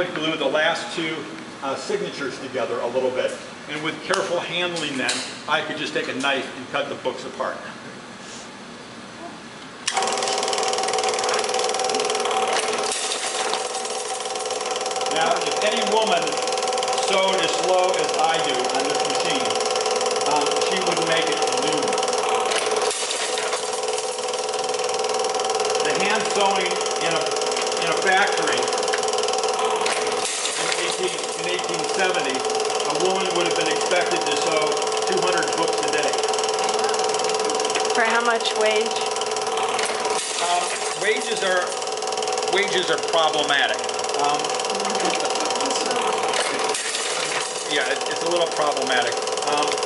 Click glue the last two signatures together a little bit, and with careful handling then, I could just take a knife and cut the books apart. Now, if any woman sewed as slow as I do on this machine, she would make it noon. The hand sewing in a factory in 1870, a woman would have been expected to sew 200 books a day. For how much wage? Wages are problematic. Yeah, it's a little problematic.